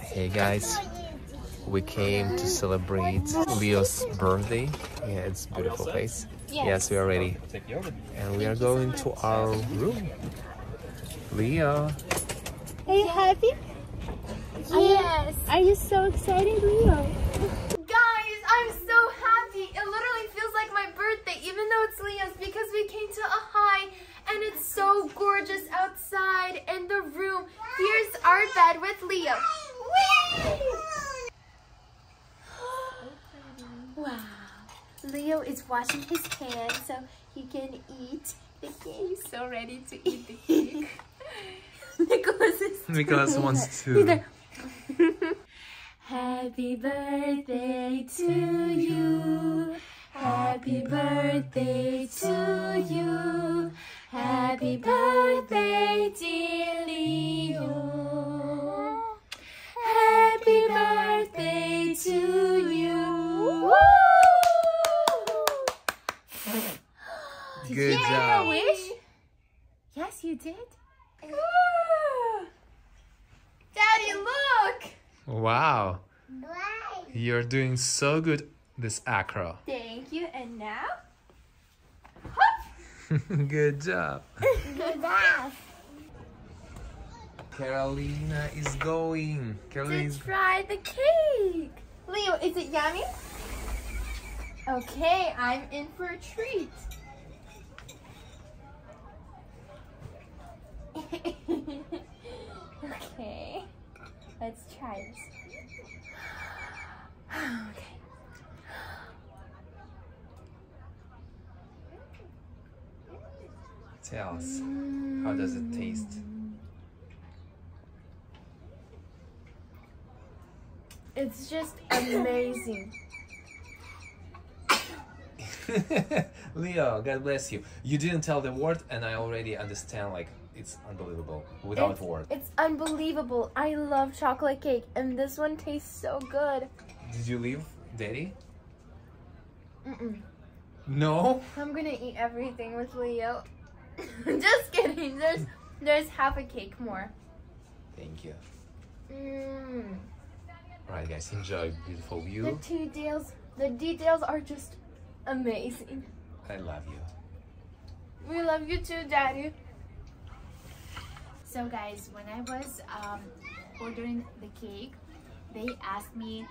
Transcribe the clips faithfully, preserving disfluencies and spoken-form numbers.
Hey guys, we came to celebrate Leo's birthday. Yeah, it's a beautiful place. Yes, we are ready. And we are going to our room. Leo. Are you happy? Yes. Are you so excited, Leo? Guys, I'm so happy. It literally feels like my birthday, even though it's Leo's, because we came to Ojai and it's so gorgeous outside and the room. Here's our bed with Leo. Wow. Leo is washing his hands so he can eat the cake. He's so ready to eat the cake. Nicholas is Nicholas wants to. Happy birthday to you. Happy birthday to you. Happy birthday, dear Leo. Happy birthday to you. Did Good you job. Wish? Yes, you did. Ooh. Daddy, look! Wow. Wow! You're doing so good this acro. Thank you, and now? Good job! Good job! Karolina is going! Karolina to try the cake! Leo, is it yummy? Okay, I'm in for a treat! Okay, let's try this. Okay. Tell us, how does it taste? It's just amazing. Leo, God bless you. You didn't tell the word and I already understand, like, it's unbelievable without it's, word. It's unbelievable. I love chocolate cake and this one tastes so good. Did you leave Daddy? Mm-mm. No? I'm gonna eat everything with Leo. Just kidding. There's there's half a cake more. Thank you. Mm. Alright guys, enjoy beautiful view. The two deals the details are just amazing. I love you. We love you too, Daddy. So guys, when I was um, ordering the cake, they asked me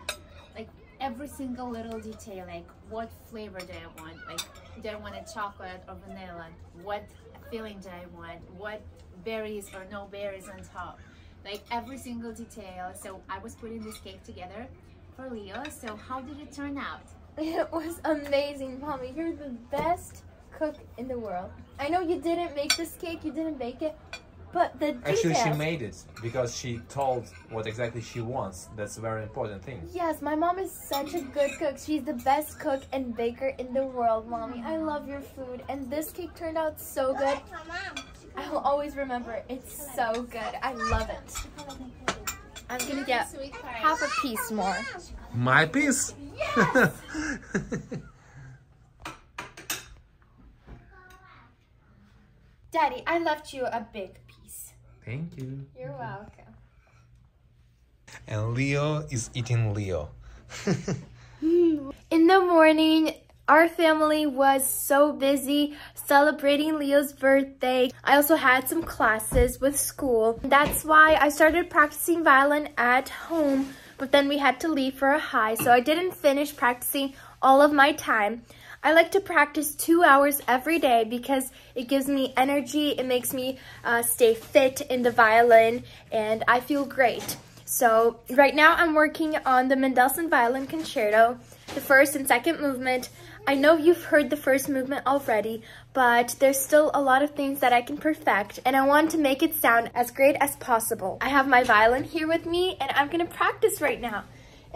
like every single little detail, like what flavor do I want, like do I want a chocolate or vanilla, what filling do I want, what berries or no berries on top, like every single detail. So I was putting this cake together for Leo. So how did it turn out? It was amazing, Mommy. You're the best cook in the world. I know you didn't make this cake, you didn't bake it, but the details. Actually, she made it because she told what exactly she wants. That's a very important thing. Yes, my mom is such a good cook. She's the best cook and baker in the world, Mommy. I love your food. And this cake turned out so good. I will always remember it. It's so good. I love it. I'm going to get half a piece more. My piece? Yes! Daddy, I left you a big piece. Thank you. You're welcome. And Leo is eating Leo. In the morning, our family was so busy celebrating Leo's birthday. I also had some classes with school. That's why I started practicing violin at home, but then we had to leave for Ojai, so I didn't finish practicing all of my time. I like to practice two hours every day because it gives me energy, it makes me uh, stay fit in the violin, and I feel great. So right now I'm working on the Mendelssohn Violin Concerto, the first and second movement. I know you've heard the first movement already, but there's still a lot of things that I can perfect, and I want to make it sound as great as possible. I have my violin here with me, and I'm gonna practice right now.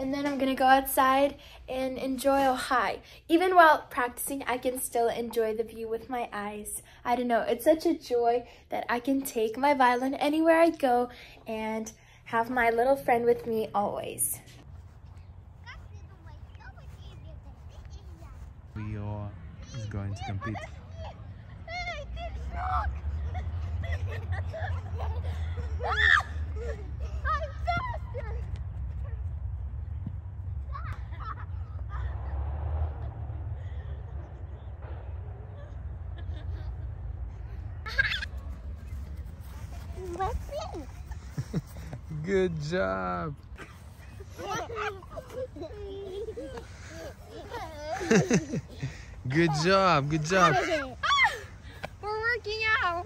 And then I'm gonna go outside and enjoy Ojai. Even while practicing, I can still enjoy the view with my eyes. I don't know, it's such a joy that I can take my violin anywhere I go and have my little friend with me always. Leo is going to compete. Good job. Good job, good job. We're working out.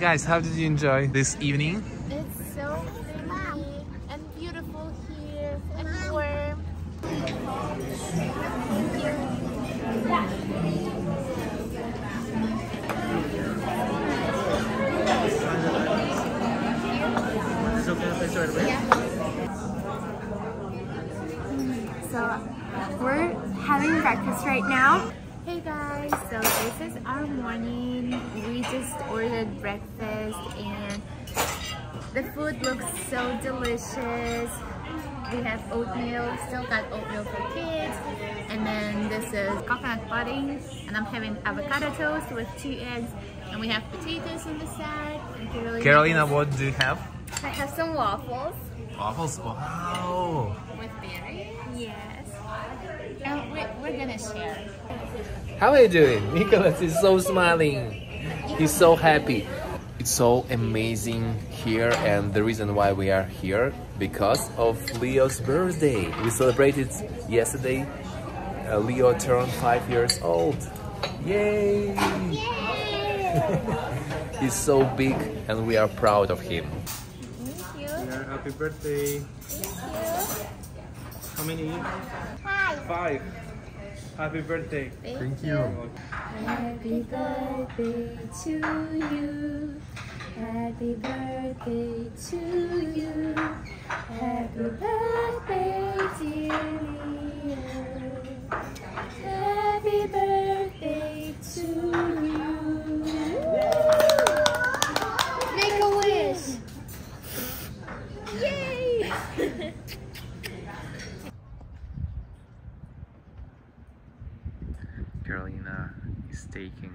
Guys, how did you enjoy this evening? It's so pretty and beautiful here and warm. So can I play right away? Yeah. So we're having breakfast right now. Hey guys, so this is our morning. We just ordered breakfast and the food looks so delicious. We have oatmeal, still got oatmeal for kids. And then this is coconut pudding. And I'm having avocado toast with two eggs. And we have potatoes on the side. And Karolina, Karolina what do you have? I have some waffles. Waffles? Wow! With berries? Yes. And we're, we're gonna share. How are you doing? Nicholas is so smiling. He's so happy. It's so amazing here, and the reason why we are here because of Leo's birthday. We celebrated yesterday. Uh, Leo turned five years old. Yay! Yay. He's so big, and we are proud of him. Thank you. Yeah, happy birthday. Thank you. How many? Five. Five. Happy birthday. Thank, Thank you. you. Happy birthday to you. Happy birthday to you. Happy birthday, dear Leo. Happy birthday to you. Woo! Make a wish. Yay! Karolina is taking a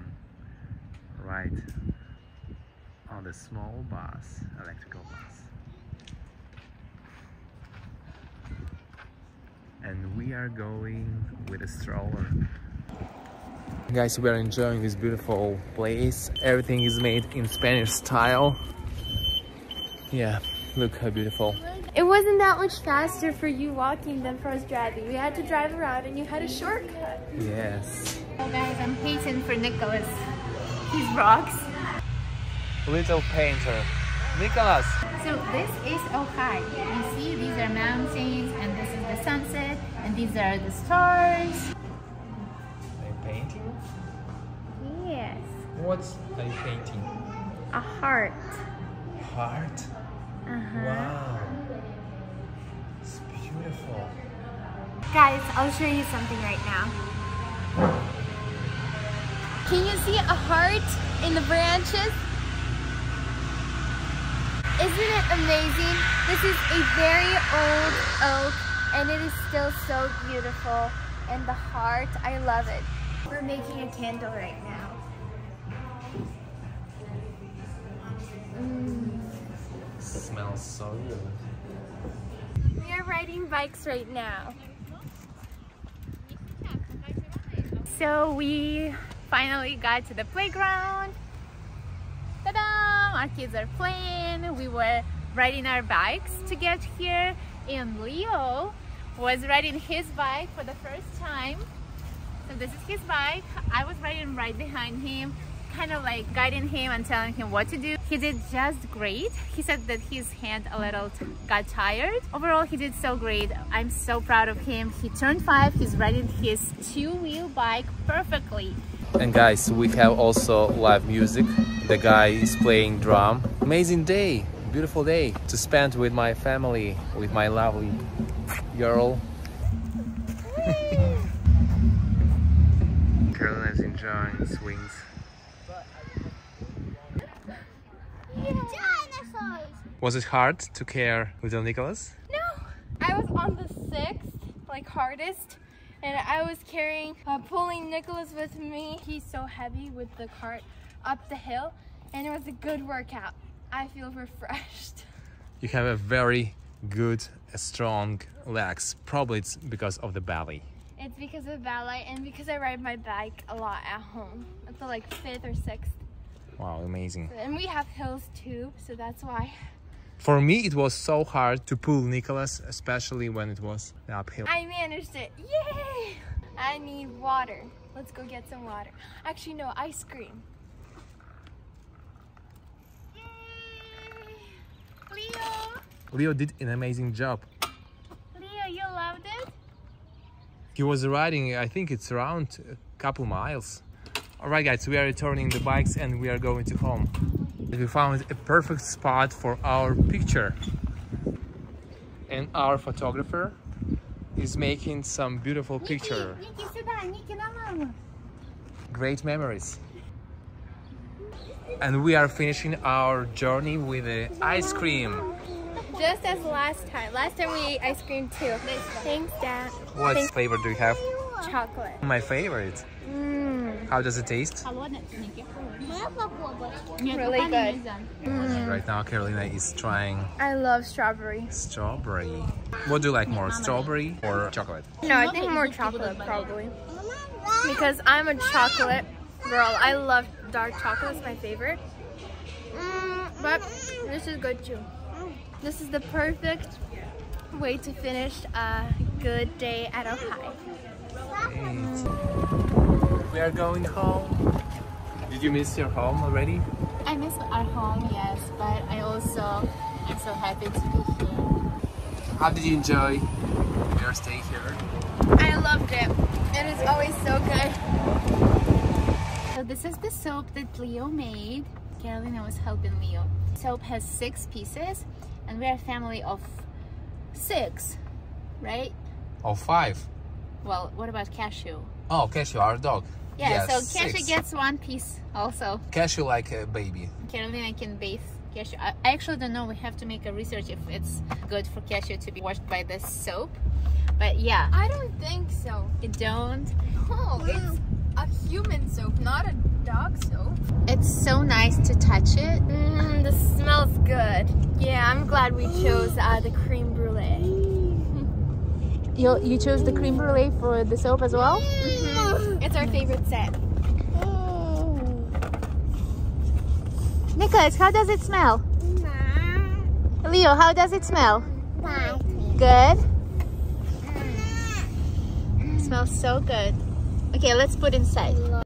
ride on the small bus, electrical bus. And we are going with a stroller. Guys, we are enjoying this beautiful place. Everything is made in Spanish style. Yeah, look how beautiful. It wasn't that much faster for you walking than for us driving. We had to drive around and you had a shortcut. Yes. Oh guys, I'm hating for Nicholas. He's rocks. Little painter. Nicholas! So this is Ojai. You see, these are mountains and this is the sunset and these are the stars. Are you painting? Yes. What are you painting? A heart. Heart? Uh-huh. Wow. It's beautiful. Guys, I'll show you something right now. Can you see a heart in the branches? Isn't it amazing? This is a very old oak and it is still so beautiful. And the heart, I love it. We're making a candle right now. Mm. Smells so good. We are riding bikes right now. So we finally got to the playground. Ta-da! Our kids are playing. We were riding our bikes to get here. And Leo was riding his bike for the first time. So this is his bike. I was riding right behind him, kind of like guiding him and telling him what to do. He did just great. He said that his hand a little got tired. Overall, he did so great. I'm so proud of him. He turned five. He's riding his two-wheel bike perfectly. And guys, we have also live music. The guy is playing drum. Amazing day, beautiful day to spend with my family, with my lovely girl. Karolina is enjoying swings. Was it hard to care little Nicholas? No! I was on the sixth, like hardest, and I was carrying, uh, pulling Nicholas with me. He's so heavy with the cart up the hill, and it was a good workout. I feel refreshed. You have a very good, strong legs. Probably it's because of the ballet. It's because of the ballet and because I ride my bike a lot at home. Until like fifth or sixth. Wow, amazing. And we have hills too, so that's why. For me, it was so hard to pull Nicholas, especially when it was uphill. I managed it. Yay! I need water. Let's go get some water. Actually, no, ice cream. Yay! Leo! Leo did an amazing job. Leo, you loved it? He was riding, I think it's around a couple miles. Alright guys, we are returning the bikes and we are going to home. We found a perfect spot for our picture, and our photographer is making some beautiful picture. Great memories. And we are finishing our journey with the ice cream. Just as last time. Last time we ate ice cream too. Thanks, Dad. What Thanks. flavor do you have? Chocolate. My favorite. Mm. How does it taste? Really good. Mm. Right now Karolina is trying. I love strawberry. Strawberry. What do you like more, strawberry or chocolate? No, I think more chocolate probably. Because I'm a chocolate girl. I love dark chocolate. It's my favorite. Mm, but this is good too. This is the perfect way to finish a good day at Ojai. Great. We are going home. Did you miss your home already? I miss our home, yes, but I also am so happy to be here. How did you enjoy your stay here? I loved it. It is always so good. So this is the soap that Leo made. Karolina was helping Leo. Soap has six pieces, and we're a family of six, right? Or five. Well, what about Cashew? Oh, Cashew, our dog. Yeah, yes, so Cashew six. Gets one piece also. Cashew like a baby. Karolina can bathe Cashew. I actually don't know, we have to make a research if it's good for Cashew to be washed by the soap. But yeah. I don't think so. You don't? No, it's a human soap, not a dog soap. It's so nice to touch it. Mmm, this smells good. Yeah, I'm glad we chose uh, the creme brulee. You you chose the creme brulee for the soap as well? Mm-hmm. It's our favorite set. Oh. Nicholas, how does it smell? Nah. Leo, how does it smell? Nah. Good? Mm. It smells so good. Okay, let's put inside.